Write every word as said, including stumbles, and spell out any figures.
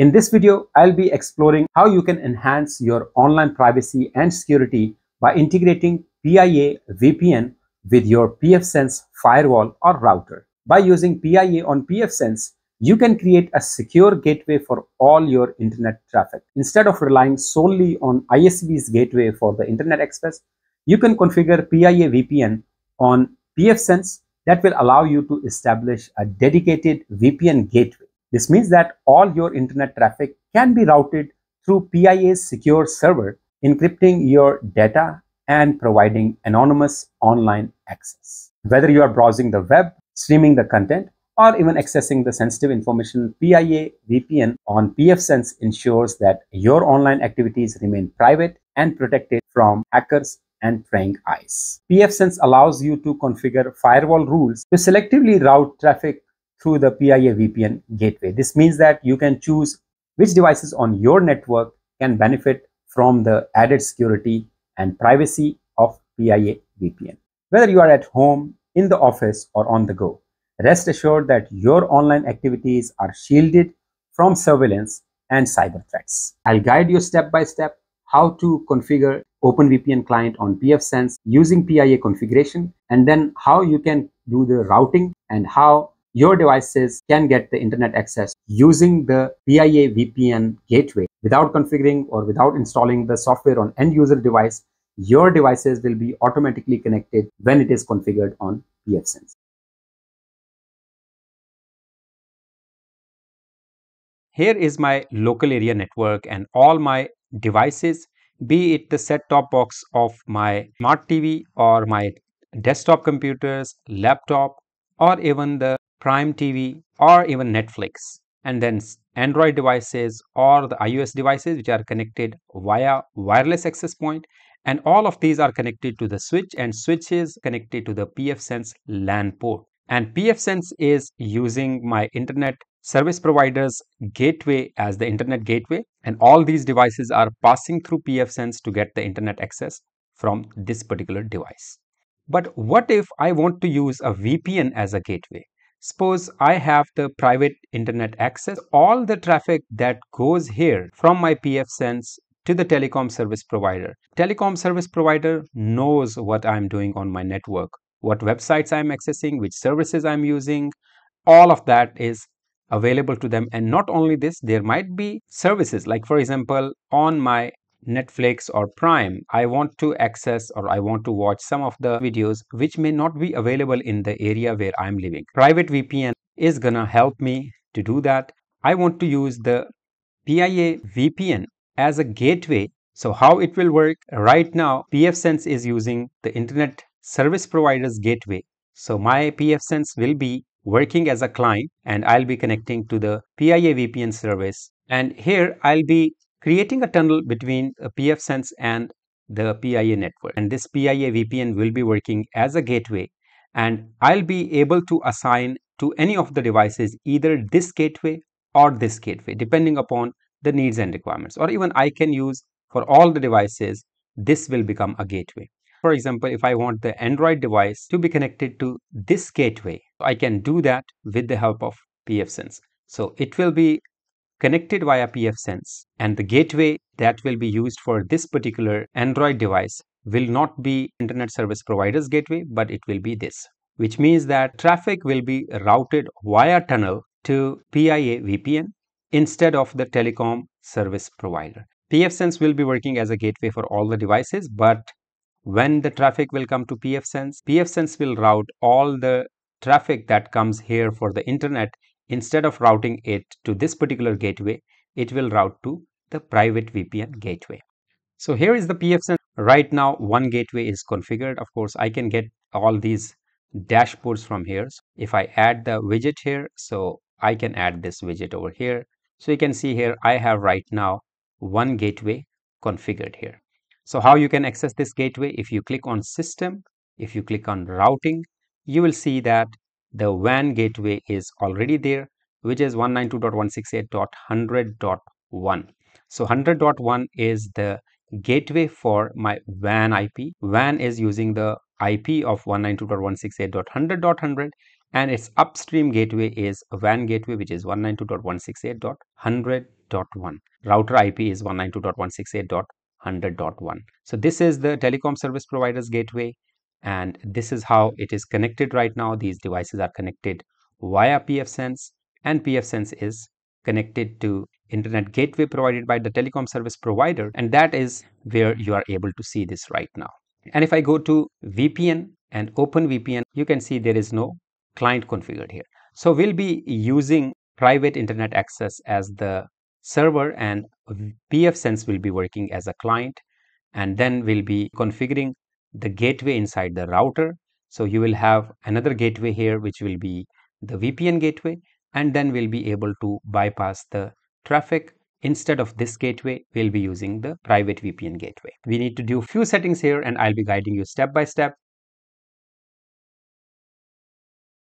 In this video, I'll be exploring how you can enhance your online privacy and security by integrating P I A V P N with your pfSense firewall or router. By using P I A on pfSense, you can create a secure gateway for all your internet traffic. Instead of relying solely on I S P's gateway for the internet access, you can configure P I A V P N on pfSense that will allow you to establish a dedicated V P N gateway. This means that all your internet traffic can be routed through P I A's secure server, encrypting your data and providing anonymous online access. Whether you are browsing the web, streaming the content, or even accessing the sensitive information, P I A V P N on pfSense ensures that your online activities remain private and protected from hackers and praying eyes. pfSense allows you to configure firewall rules to selectively route traffic through the P I A V P N gateway. This means that you can choose which devices on your network can benefit from the added security and privacy of P I A V P N. Whether you are at home, in the office, or on the go, rest assured that your online activities are shielded from surveillance and cyber threats. I'll guide you step by step how to configure OpenVPN client on pfSense using P I A configuration, and then how you can do the routing and how your devices can get the internet access using the P I A V P N gateway. Without configuring or without installing the software on end user device, your devices will be automatically connected when it is configured on pfSense. Here is my local area network and all my devices, be it the set-top box of my smart T V or my desktop computers, laptop, or even the Prime T V or even Netflix, and then Android devices or the iOS devices which are connected via wireless access point, and all of these are connected to the switch, and switch is connected to the pfSense LAN port, and pfSense is using my internet service provider's gateway as the internet gateway, and all these devices are passing through pfSense to get the internet access from this particular device. But what if I want to use a V P N as a gateway? Suppose I have the private internet access. All the traffic that goes here from my pfSense to the telecom service provider. Telecom service provider knows what I'm doing on my network, what websites I'm accessing, which services I'm using. All of that is available to them. And not only this, there might be services like, for example, on my Netflix or Prime, I want to access or I want to watch some of the videos which may not be available in the area where I'm living. Private V P N is gonna help me to do that. I want to use the P I A V P N as a gateway. So how it will work? Right now, pfSense is using the internet service provider's gateway. So my pfSense will be working as a client and I'll be connecting to the P I A V P N service. And here I'll be creating a tunnel between pfSense and the P I A network. And this P I A V P N will be working as a gateway. And I'll be able to assign to any of the devices either this gateway or this gateway, depending upon the needs and requirements. Or even I can use for all the devices, this will become a gateway. For example, if I want the Android device to be connected to this gateway, I can do that with the help of pfSense. So it will be connected via pfSense, and the gateway that will be used for this particular Android device will not be internet service provider's gateway, but it will be this, which means that traffic will be routed via tunnel to P I A V P N instead of the telecom service provider. pfSense will be working as a gateway for all the devices, but when the traffic will come to pfSense, pfSense will route all the traffic that comes here for the internet. Instead of routing it to this particular gateway, it will route to the private V P N gateway. So here is the pfSense. Right now, one gateway is configured. Of course, I can get all these dashboards from here. So if I add the widget here, so I can add this widget over here. So you can see here, I have right now one gateway configured here. So how you can access this gateway? If you click on System, if you click on Routing, you will see that the W A N gateway is already there, which is one ninety-two dot one sixty-eight dot one hundred dot one. So one hundred dot one is the gateway for my W A N I P. W A N is using the I P of one ninety-two dot one sixty-eight dot one hundred dot one hundred, and its upstream gateway is a W A N gateway, which is one ninety-two dot one sixty-eight dot one hundred dot one. Router I P is one ninety-two dot one sixty-eight dot one hundred dot one. So this is the telecom service provider's gateway, and this is how it is connected right now. These devices are connected via pfSense, and pfSense is connected to internet gateway provided by the telecom service provider, and that is where you are able to see this right now. And if I go to V P N and Open V P N, you can see there is no client configured here. So we'll be using Private Internet Access as the server, and pfSense will be working as a client, and then we'll be configuring the gateway inside the router. So you will have another gateway here, which will be the V P N gateway, and then we'll be able to bypass the traffic. Instead of this gateway, we'll be using the private V P N gateway. We need to do few settings here, and I'll be guiding you step by step.